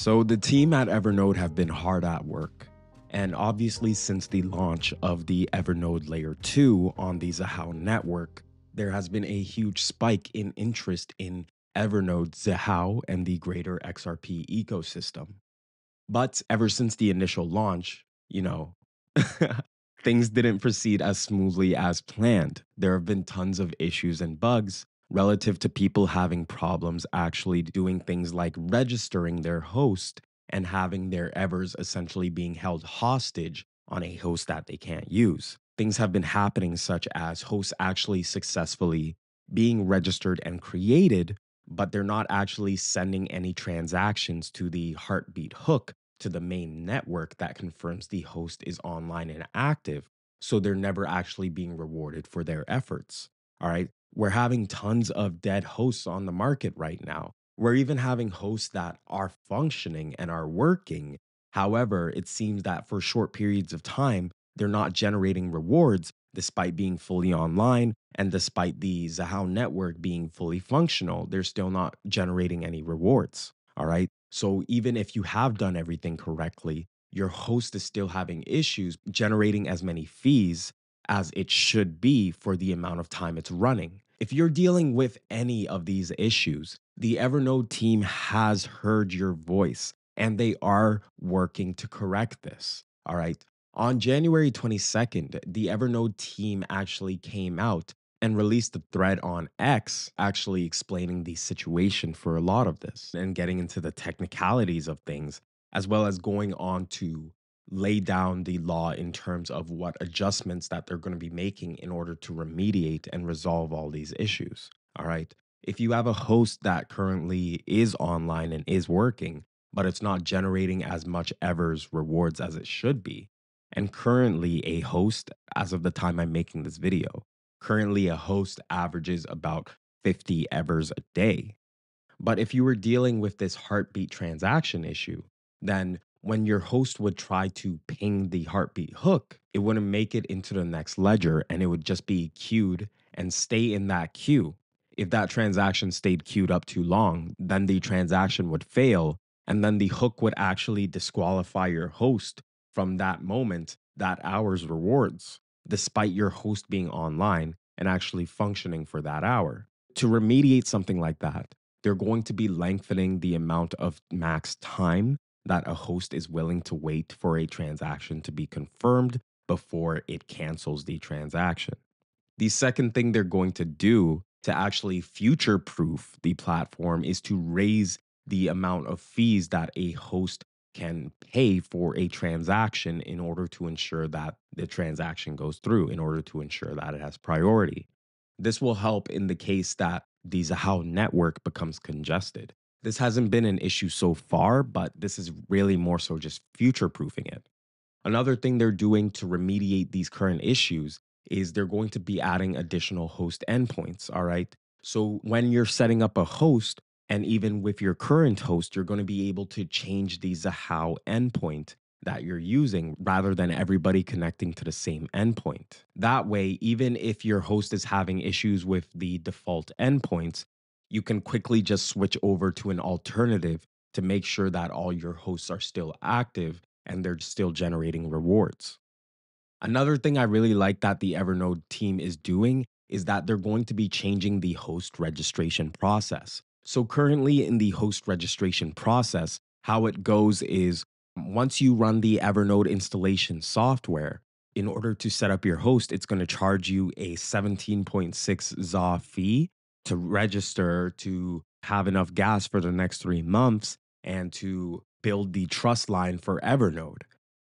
So the team at Evernode have been hard at work. And obviously, since the launch of the Evernode Layer 2 on the Xahau network, there has been a huge spike in interest in Evernode, Xahau, and the greater XRP ecosystem. But ever since the initial launch, things didn't proceed as smoothly as planned. There have been tons of issues and bugs relative to people having problems actually doing things like registering their host and having their Evers essentially being held hostage on a host that they can't use. Things have been happening such as hosts actually successfully being registered and created, but they're not actually sending any transactions to the heartbeat hook to the main network that confirms the host is online and active, so they're never actually being rewarded for their efforts. All right, we're having tons of dead hosts on the market right now. We're even having hosts that are functioning and are working. However, it seems that for short periods of time, they're not generating rewards despite being fully online and despite the Xahau network being fully functional, they're still not generating any rewards, all right? So even if you have done everything correctly, your host is still having issues generating as many fees as it should be for the amount of time it's running. If you're dealing with any of these issues, the Evernode team has heard your voice and they are working to correct this, all right? On January 22nd, the Evernode team actually came out and released a thread on X actually explaining the situation for a lot of this and getting into the technicalities of things, as well as going on to lay down the law in terms of what adjustments that they're going to be making in order to remediate and resolve all these issues, all right? If you have a host that currently is online and is working, but it's not generating as much Evers rewards as it should be, and currently a host, as of the time I'm making this video, currently a host averages about 50 Evers a day. But if you were dealing with this heartbeat transaction issue, then when your host would try to ping the heartbeat hook, it wouldn't make it into the next ledger and it would just be queued and stay in that queue. If that transaction stayed queued up too long, then the transaction would fail and then the hook would actually disqualify your host from that moment, that hour's rewards, despite your host being online and actually functioning for that hour. To remediate something like that, they're going to be lengthening the amount of max time that a host is willing to wait for a transaction to be confirmed before it cancels the transaction. The second thing they're going to do to actually future-proof the platform is to raise the amount of fees that a host can pay for a transaction in order to ensure that the transaction goes through, in order to ensure that it has priority. This will help in the case that the Xahau network becomes congested. This hasn't been an issue so far, but this is really more so just future-proofing it. Another thing they're doing to remediate these current issues is they're going to be adding additional host endpoints, all right? So when you're setting up a host, and even with your current host, you're going to be able to change the Xahau endpoint that you're using rather than everybody connecting to the same endpoint. That way, even if your host is having issues with the default endpoints, you can quickly just switch over to an alternative to make sure that all your hosts are still active and they're still generating rewards. Another thing I really like that the Evernode team is doing is that they're going to be changing the host registration process. So currently in the host registration process, how it goes is once you run the Evernode installation software, in order to set up your host, it's going to charge you a 17.6 XA fee to register, to have enough gas for the next 3 months, and to build the trust line for Evernode.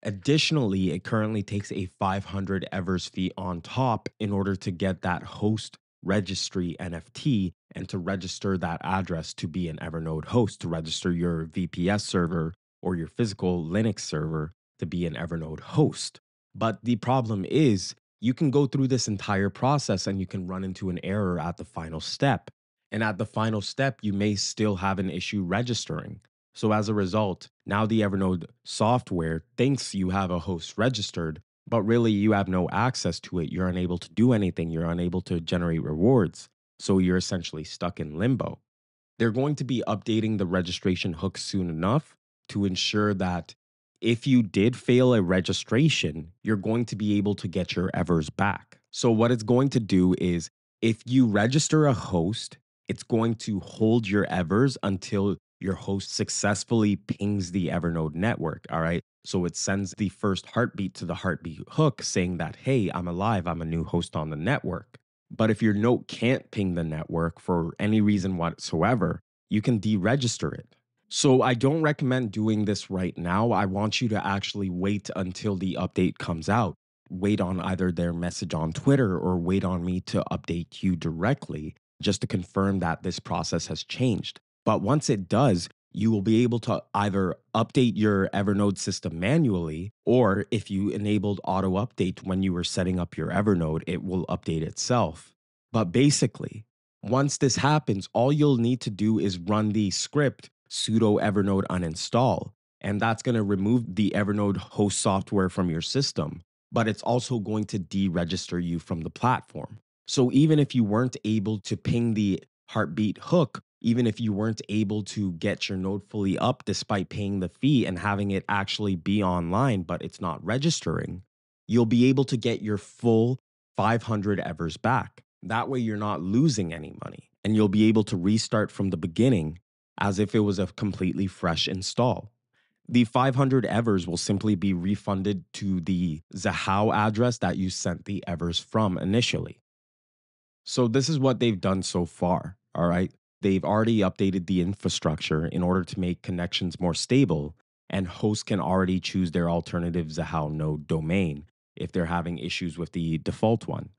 Additionally, it currently takes a 500 Evers fee on top in order to get that host registry NFT and to register that address to be an Evernode host, to register your VPS server or your physical Linux server to be an Evernode host. But the problem is you can go through this entire process and you can run into an error at the final step. And at the final step, you may still have an issue registering. So as a result, now the Evernode software thinks you have a host registered, but really you have no access to it. You're unable to do anything. You're unable to generate rewards. So you're essentially stuck in limbo. They're going to be updating the registration hook soon enough to ensure that if you did fail a registration, you're going to be able to get your evers back. So what it's going to do is if you register a host, it's going to hold your evers until your host successfully pings the Evernode network, all right? So it sends the first heartbeat to the heartbeat hook saying that, hey, I'm alive, I'm a new host on the network. But if your note can't ping the network for any reason whatsoever, you can deregister it. So I don't recommend doing this right now. I want you to actually wait until the update comes out. Wait on either their message on Twitter or wait on me to update you directly just to confirm that this process has changed. But once it does, you will be able to either update your Evernode system manually, or if you enabled auto update when you were setting up your Evernode, it will update itself. But basically, once this happens, all you'll need to do is run the script sudo Evernode uninstall, and that's going to remove the Evernode host software from your system, but it's also going to deregister you from the platform. So even if you weren't able to ping the heartbeat hook, even if you weren't able to get your node fully up despite paying the fee and having it actually be online, but it's not registering, you'll be able to get your full 500 evers back. That way you're not losing any money and you'll be able to restart from the beginning as if it was a completely fresh install. The 500 evers will simply be refunded to the Xahau address that you sent the evers from initially. So this is what they've done so far, all right? They've already updated the infrastructure in order to make connections more stable, and hosts can already choose their alternative Xahau node domain if they're having issues with the default one.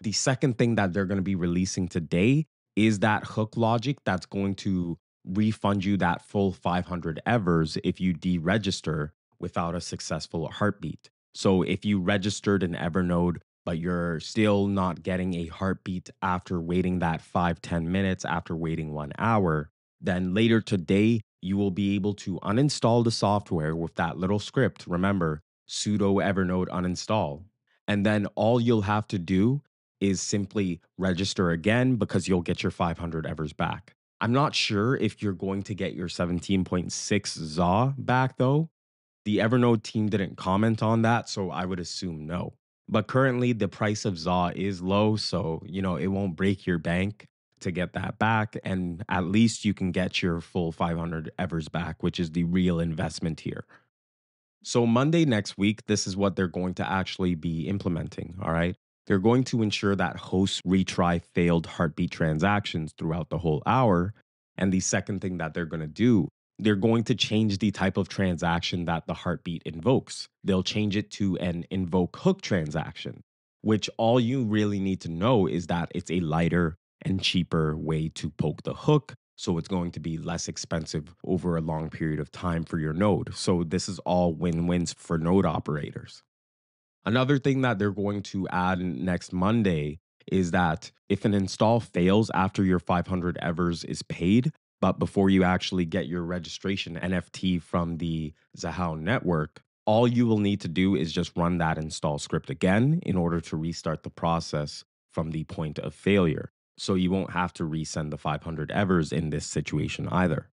The second thing that they're going to be releasing today is that hook logic that's going to refund you that full 500 evers if you deregister without a successful heartbeat. So if you registered an Evernode but you're still not getting a heartbeat after waiting that 5-10 minutes, after waiting 1 hour, then later today, you will be able to uninstall the software with that little script. Remember, sudo Evernode uninstall. And then all you'll have to do is simply register again because you'll get your 500 evers back. I'm not sure if you're going to get your 17.6 ZA back though. The Evernode team didn't comment on that, so I would assume no. But currently, the price of ZA is low, so, you know, it won't break your bank to get that back. And at least you can get your full 500 evers back, which is the real investment here. So Monday next week, this is what they're going to actually be implementing, all right? They're going to ensure that hosts retry failed heartbeat transactions throughout the whole hour. And the second thing that they're going to do, they're going to change the type of transaction that the heartbeat invokes. They'll change it to an invoke hook transaction, which all you really need to know is that it's a lighter and cheaper way to poke the hook. So it's going to be less expensive over a long period of time for your node. So this is all win-wins for node operators. Another thing that they're going to add next Monday is that if an install fails after your 500 evers is paid, but before you actually get your registration NFT from the Xahau network, all you will need to do is just run that install script again in order to restart the process from the point of failure. So you won't have to resend the 500 evers in this situation either.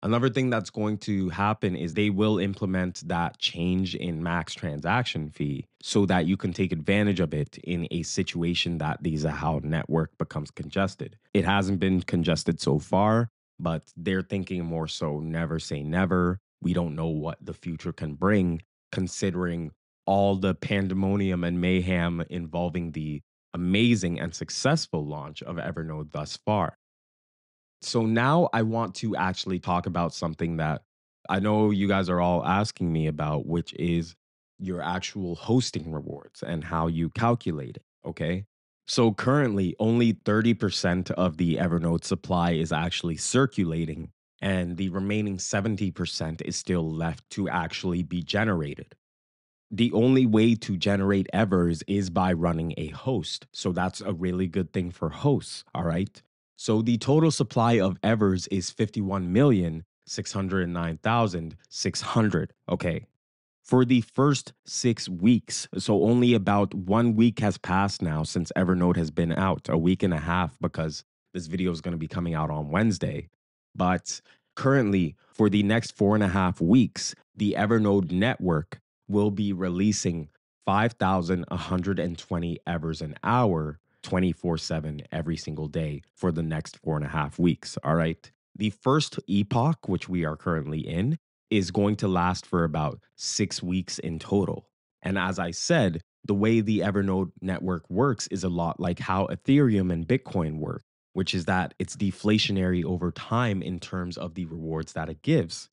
Another thing that's going to happen is they will implement that change in max transaction fee so that you can take advantage of it in a situation that the Xahau network becomes congested. It hasn't been congested so far, but they're thinking more so never say never. We don't know what the future can bring, considering all the pandemonium and mayhem involving the amazing and successful launch of Evernode thus far. So now I want to actually talk about something that I know you guys are all asking me about, which is your actual hosting rewards and how you calculate it, okay? So currently, only 30% of the Evernode supply is actually circulating, and the remaining 70% is still left to actually be generated. The only way to generate evers is by running a host, so that's a really good thing for hosts, all right? So the total supply of evers is 51,609,600, okay? For the first 6 weeks, so only about 1 week has passed now since Evernode has been out, a week and a half because this video is going to be coming out on Wednesday. But Currently, for the next 4.5 weeks, the Evernode network will be releasing 5,120 Evers an hour, 24/7 every single day for the next 4.5 weeks, all right? The first epoch, which we are currently in, is going to last for about 6 weeks in total. And as I said, the way the Evernode network works is a lot like how Ethereum and Bitcoin work, which is that it's deflationary over time in terms of the rewards that it gives.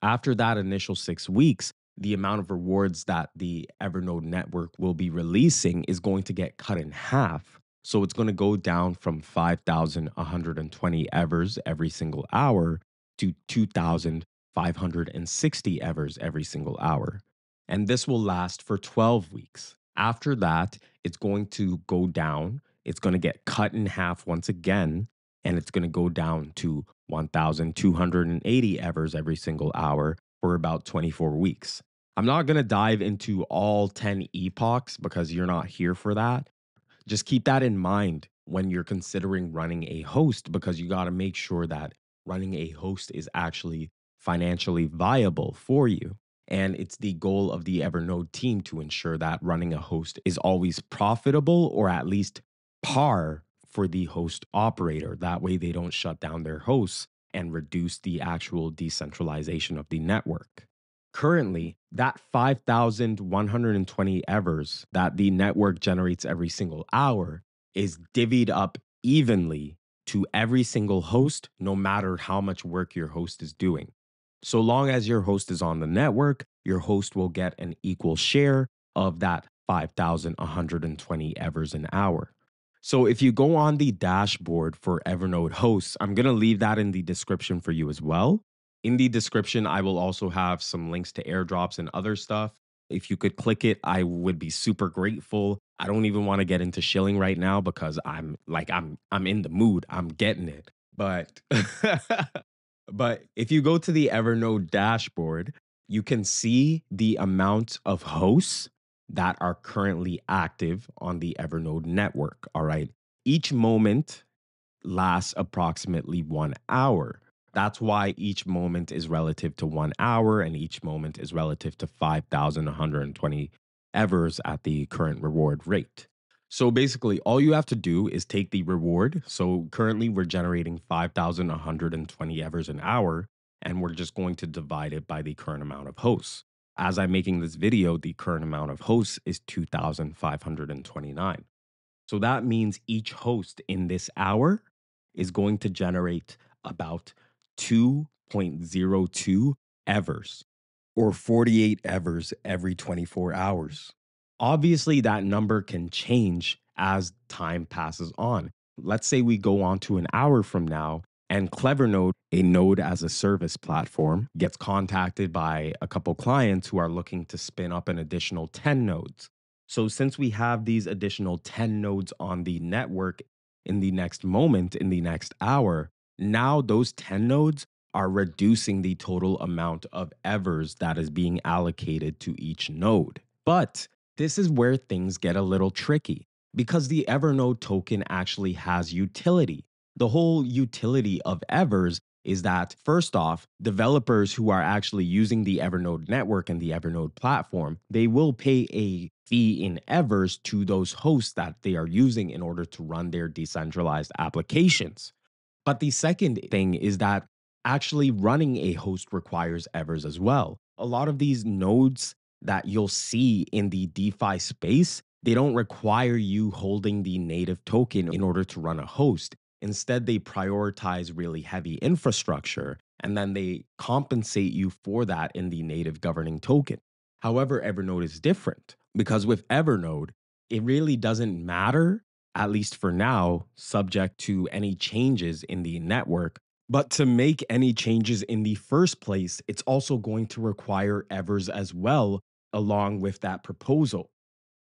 After that initial 6 weeks, the amount of rewards that the Evernode network will be releasing is going to get cut in half. So it's going to go down from 5,120 Evers every single hour to 2,560 Evers every single hour. And this will last for 12 weeks. After that, it's going to go down. It's going to get cut in half once again, and it's going to go down to 1,280 Evers every single hour for about 24 weeks. I'm not going to dive into all 10 epochs because you're not here for that. Just keep that in mind when you're considering running a host, because you got to make sure that running a host is actually financially viable for you. And it's the goal of the Evernode team to ensure that running a host is always profitable, or at least par for the host operator. That way they don't shut down their hosts and reduce the actual decentralization of the network. Currently, that 5,120 Evers that the network generates every single hour is divvied up evenly to every single host, no matter how much work your host is doing. So long as your host is on the network, your host will get an equal share of that 5,120 Evers an hour. So if you go on the dashboard for Evernode hosts, I'm going to leave that in the description for you as well. In the description, I will also have some links to airdrops and other stuff. If you could click it, I would be super grateful. I don't even want to get into shilling right now because I'm in the mood. I'm getting it. But if you go to the Evernode dashboard, you can see the amount of hosts that are currently active on the Evernode network, all right? Each moment lasts approximately 1 hour. That's why each moment is relative to 1 hour, and each moment is relative to 5,120 Evers at the current reward rate. So basically, all you have to do is take the reward. So currently, we're generating 5,120 Evers an hour, and we're just going to divide it by the current amount of hosts. As I'm making this video, the current amount of hosts is 2,529. So that means each host in this hour is going to generate about 2.02 Evers, or 48 Evers every 24 hours. Obviously, that number can change as time passes on. Let's say we go on to an hour from now and CleverNode, a node as a service platform, gets contacted by a couple clients who are looking to spin up an additional 10 nodes. So since we have these additional 10 nodes on the network in the next moment, in the next hour, now those 10 nodes are reducing the total amount of Evers that is being allocated to each node. But this is where things get a little tricky, because the Evernode token actually has utility. The whole utility of Evers is that, first off, developers who are actually using the Evernode network and the Evernode platform, they will pay a fee in Evers to those hosts that they are using in order to run their decentralized applications. But the second thing is that actually running a host requires Evers as well. A lot of these nodes that you'll see in the DeFi space, they don't require you holding the native token in order to run a host. Instead, they prioritize really heavy infrastructure, and then they compensate you for that in the native governing token. However, Evernode is different, because with Evernode, it really doesn't matter, at least for now, subject to any changes in the network. But to make any changes in the first place, it's also going to require Evers as well, along with that proposal.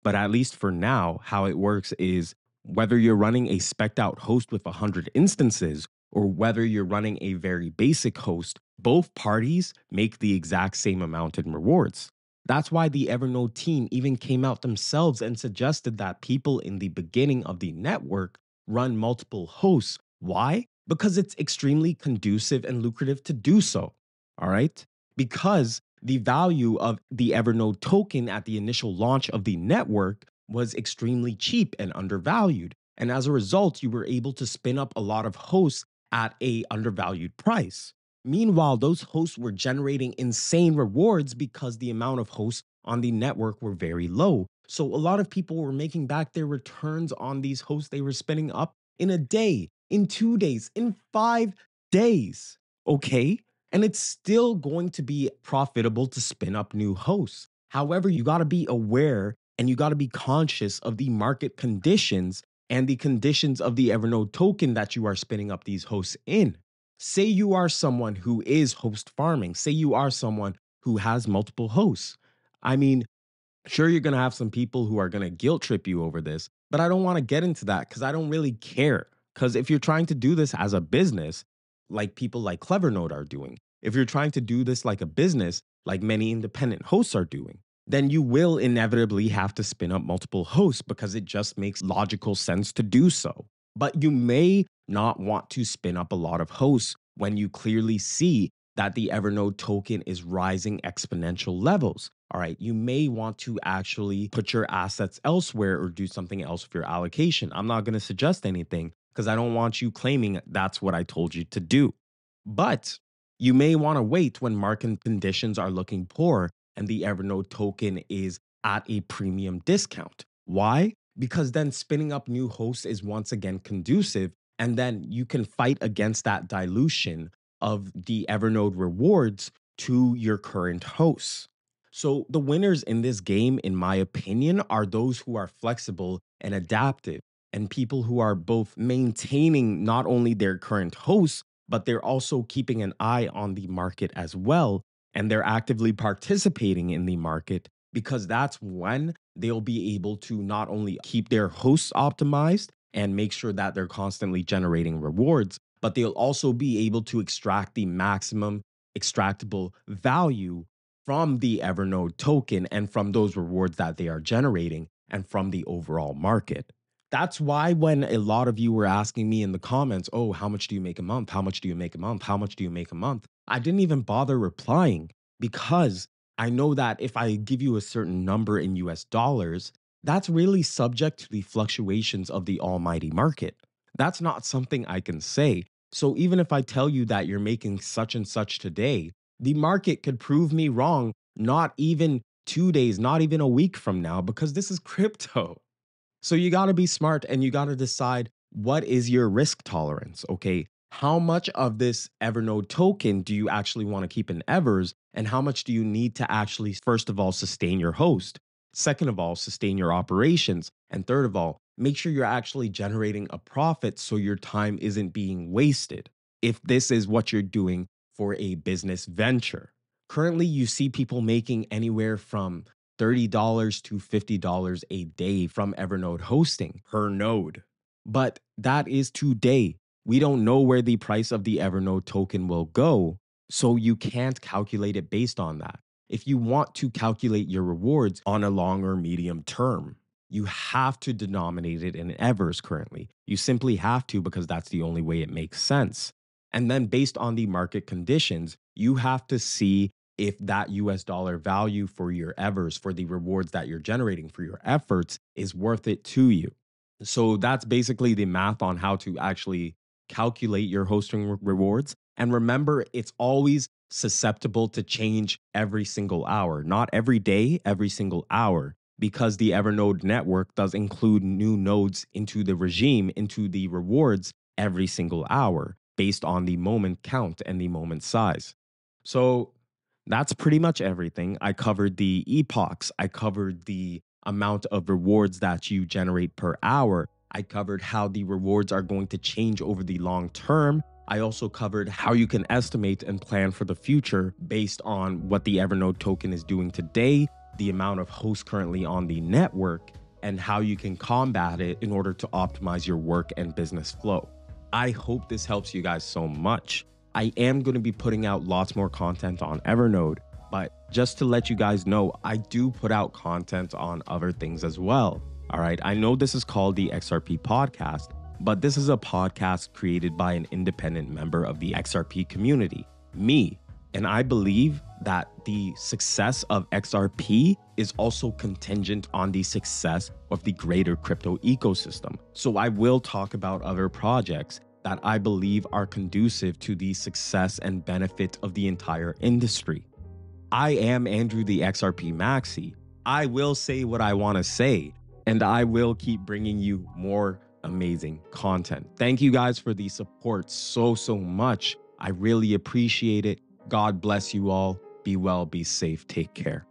But at least for now, how it works is whether you're running a spec'd out host with 100 instances, or whether you're running a very basic host, both parties make the exact same amount in rewards. That's why the Evernode team even came out themselves and suggested that people in the beginning of the network run multiple hosts. Why? because it's extremely conducive and lucrative to do so, all right? Because the value of the Evernode token at the initial launch of the network was extremely cheap and undervalued. And as a result, you were able to spin up a lot of hosts at a undervalued price. Meanwhile, those hosts were generating insane rewards because the amount of hosts on the network were very low. So a lot of people were making back their returns on these hosts they were spinning up in a day, in 2 days, in 5 days, okay? And it's still going to be profitable to spin up new hosts. However, you got to be aware and you got to be conscious of the market conditions and the conditions of the Evernode token that you are spinning up these hosts in. Say you are someone who is host farming. Say you are someone who has multiple hosts. I mean, sure, you're going to have some people who are going to guilt trip you over this, but I don't want to get into that because I don't really care. Because if you're trying to do this as a business, like people like CleverNode are doing, if you're trying to do this like a business, like many independent hosts are doing, then you will inevitably have to spin up multiple hosts because it just makes logical sense to do so. But you may not want to spin up a lot of hosts when you clearly see that the Evernode token is rising exponential levels. All right, you may want to actually put your assets elsewhere or do something else with your allocation. I'm not going to suggest anything because I don't want you claiming that's what I told you to do. But you may want to wait when market conditions are looking poor and the Evernode token is at a premium discount. Why? Because then spinning up new hosts is once again conducive, and then you can fight against that dilution of the Evernode rewards to your current hosts. So the winners in this game, in my opinion, are those who are flexible and adaptive, and people who are both maintaining not only their current hosts, but they're also keeping an eye on the market as well, and they're actively participating in the market, because that's when they'll be able to not only keep their hosts optimized and make sure that they're constantly generating rewards, but they'll also be able to extract the maximum extractable value from the Evernode token and from those rewards that they are generating and from the overall market. That's why when a lot of you were asking me in the comments, oh, how much do you make a month? How much do you make a month? How much do you make a month? I didn't even bother replying because I know that if I give you a certain number in US dollars, that's really subject to the fluctuations of the almighty market. That's not something I can say. So even if I tell you that you're making such and such today, the market could prove me wrong, not even 2 days, not even a week from now, because this is crypto. So you got to be smart and you got to decide what is your risk tolerance, okay? How much of this Evernode token do you actually want to keep in Evers, and how much do you need to actually, first of all, sustain your host? Second of all, sustain your operations. And third of all, make sure you're actually generating a profit so your time isn't being wasted if this is what you're doing for a business venture. Currently, you see people making anywhere from $30 to $50 a day from Evernode hosting per node. But that is today. We don't know where the price of the Evernode token will go, so you can't calculate it based on that. If you want to calculate your rewards on a long or medium term, you have to denominate it in Evers currently. You simply have to, because that's the only way it makes sense. And then based on the market conditions, you have to see if that US dollar value for your Evers, for the rewards that you're generating for your efforts, is worth it to you. So that's basically the math on how to actually calculate your hosting rewards. And remember, it's always susceptible to change every single hour, not every day, every single hour, because the Evernode network does include new nodes into the regime, into the rewards every single hour based on the moment count and the moment size. So that's pretty much everything. I covered the epochs. I covered the amount of rewards that you generate per hour. I covered how the rewards are going to change over the long term. I also covered how you can estimate and plan for the future based on what the Evernode token is doing today, the amount of hosts currently on the network, and how you can combat it in order to optimize your work and business flow. I hope this helps you guys so much. I am going to be putting out lots more content on Evernode, but just to let you guys know, I do put out content on other things as well. All right, I know this is called the XRP podcast, but this is a podcast created by an independent member of the XRP community, me. And I believe that the success of XRP is also contingent on the success of the greater crypto ecosystem. So I will talk about other projects that I believe are conducive to the success and benefit of the entire industry. I am Andrew the XRP Maxi. I will say what I want to say, and I will keep bringing you more amazing content. Thank you guys for the support so much. I really appreciate it. God bless you all. Be well, be safe, take care.